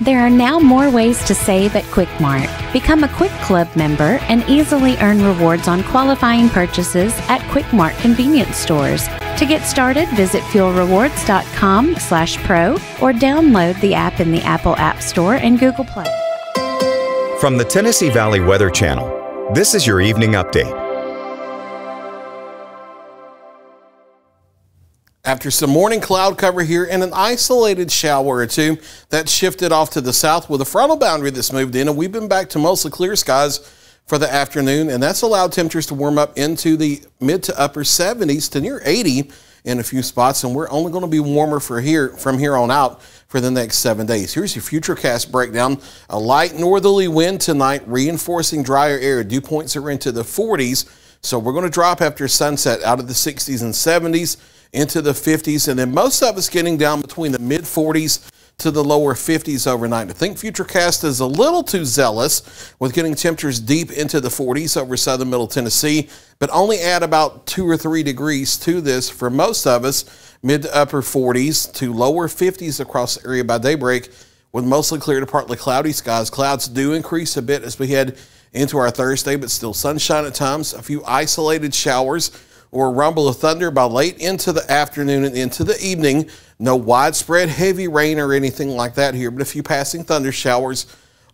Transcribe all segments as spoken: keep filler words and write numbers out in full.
There are now more ways to save at Quick Mart. Become a Quick Club member and easily earn rewards on qualifying purchases at Quick Mart convenience stores. To get started, visit fuel rewards dot com slash pro or download the app in the Apple App Store and Google Play. From the Tennessee Valley Weather Channel, this is your evening update. After some morning cloud cover here and an isolated shower or two, that shifted off to the south with a frontal boundary that's moved in, and we've been back to mostly clear skies for the afternoon, and that's allowed temperatures to warm up into the mid to upper seventies to near eighty in a few spots, and we're only going to be warmer for here from here on out for the next seven days. Here's your Futurecast breakdown. A light northerly wind tonight, reinforcing drier air. Dew points are into the forties, so we're going to drop after sunset out of the sixties and seventies into the fifties, and then most of us getting down between the mid forties to the lower fifties overnight. I think Futurecast is a little too zealous with getting temperatures deep into the forties over southern middle Tennessee, but only add about two or three degrees to this for most of us, mid to upper forties to lower fifties across the area by daybreak with mostly clear to partly cloudy skies. Clouds do increase a bit as we head into our Thursday, but still sunshine at times, a few isolated showers or a rumble of thunder by late into the afternoon and into the evening. No widespread heavy rain or anything like that here, but a few passing thunder showers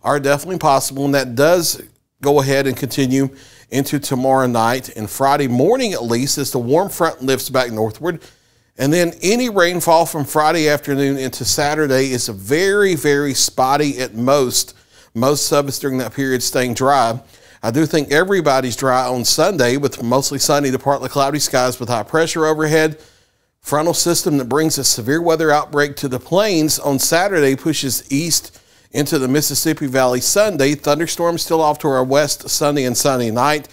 are definitely possible, and that does go ahead and continue into tomorrow night and Friday morning at least as the warm front lifts back northward. And then any rainfall from Friday afternoon into Saturday is very, very spotty at most. Most of us during that period staying dry. I do think everybody's dry on Sunday with mostly sunny to partly cloudy skies with high pressure overhead. Frontal system that brings a severe weather outbreak to the plains on Saturday pushes east into the Mississippi Valley Sunday. Thunderstorms still off to our west Sunday and Sunday night.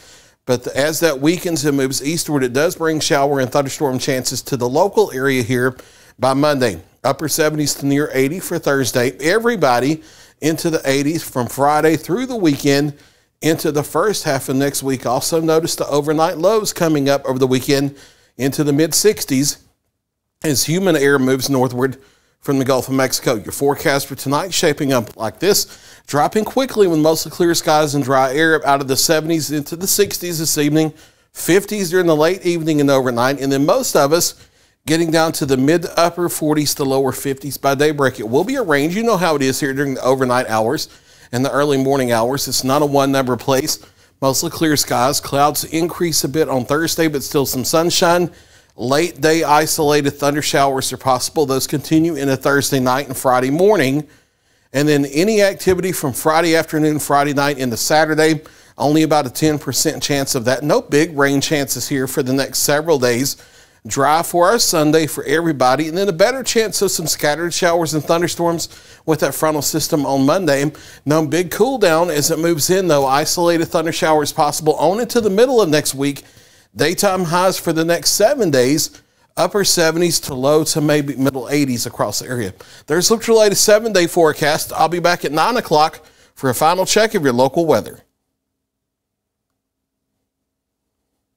But as that weakens and moves eastward, it does bring shower and thunderstorm chances to the local area here by Monday. Upper seventies to near eighty for Thursday. Everybody into the eighties from Friday through the weekend. Into the first half of next week, also notice the overnight lows coming up over the weekend into the mid-sixties as human air moves northward from the Gulf of Mexico. Your forecast for tonight shaping up like this, dropping quickly with mostly clear skies and dry air out of the seventies into the sixties this evening, fifties during the late evening and overnight, and then most of us getting down to the mid-upper forties to lower fifties by daybreak. It will be a range. You know how it is here during the overnight hours. In the early morning hours, it's not a one-number place. Mostly clear skies. Clouds increase a bit on Thursday, but still some sunshine. Late-day isolated thunder showers are possible. Those continue into Thursday night and Friday morning. And then any activity from Friday afternoon, Friday night into Saturday, only about a ten percent chance of that. No big rain chances here for the next several days. Dry for our Sunday for everybody, and then a better chance of some scattered showers and thunderstorms with that frontal system on Monday. No big cool down as it moves in, though. Isolated thunder showers possible on into the middle of next week. Daytime highs for the next seven days, upper seventies to low to maybe middle eighties across the area. There's your latest seven-day forecast. I'll be back at nine o'clock for a final check of your local weather.